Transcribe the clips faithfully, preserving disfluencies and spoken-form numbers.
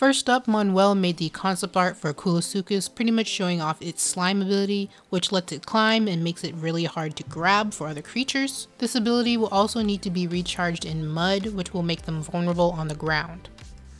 First up, Manuel made the concept art for Kulosuchus, pretty much showing off its slime ability, which lets it climb and makes it really hard to grab for other creatures. This ability will also need to be recharged in mud, which will make them vulnerable on the ground.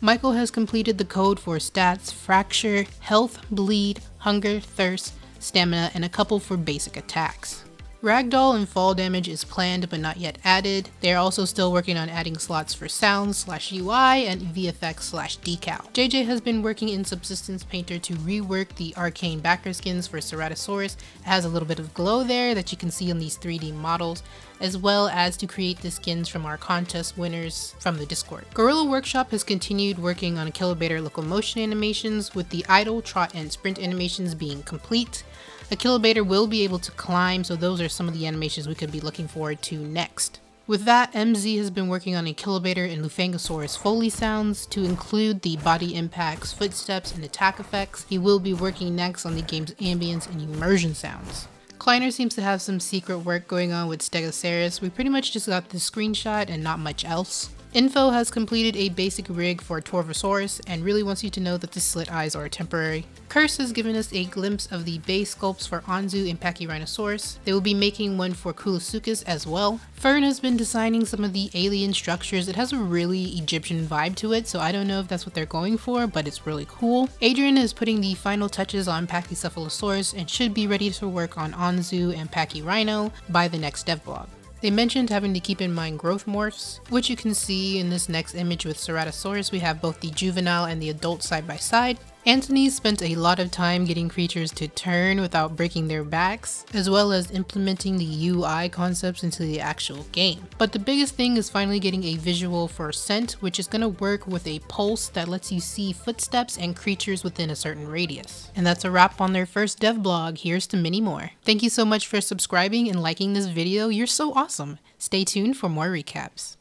Michael has completed the code for stats, fracture, health, bleed, hunger, thirst, stamina, and a couple for basic attacks. Ragdoll and fall damage is planned but not yet added. They are also still working on adding slots for sound slash U I and V F X slash decal. J J has been working in Substance Painter to rework the Arcane Backer skins for Ceratosaurus. It has a little bit of glow there that you can see on these three D models, as well as to create the skins from our contest winners from the Discord. Guerrilla Workshop has continued working on Akillobator locomotion animations, with the idle, trot, and sprint animations being complete. Akillobator will be able to climb, so those are some of the animations we could be looking forward to next. With that, M Z has been working on Akillobator and Lufengosaurus Foley sounds to include the body impacts, footsteps, and attack effects. He will be working next on the game's ambience and immersion sounds. Kleiner seems to have some secret work going on with Stegoceras. We pretty much just got the screenshot and not much else. Info has completed a basic rig for Torvosaurus and really wants you to know that the slit eyes are temporary. Curse has given us a glimpse of the base sculpts for Anzu and Pachyrhinosaurus. They will be making one for Kulosuchus as well. Fern has been designing some of the alien structures. It has a really Egyptian vibe to it, so I don't know if that's what they're going for, but it's really cool. Adrian is putting the final touches on Pachycephalosaurus and should be ready to work on Anzu and Pachyrhino by the next devblog. They mentioned having to keep in mind growth morphs, which you can see in this next image with Ceratosaurus. We have both the juvenile and the adult side by side. Anthony spent a lot of time getting creatures to turn without breaking their backs, as well as implementing the U I concepts into the actual game. But the biggest thing is finally getting a visual for scent, which is going to work with a pulse that lets you see footsteps and creatures within a certain radius. And that's a wrap on their first dev blog. Here's to many more. Thank you so much for subscribing and liking this video. You're so awesome. Stay tuned for more recaps.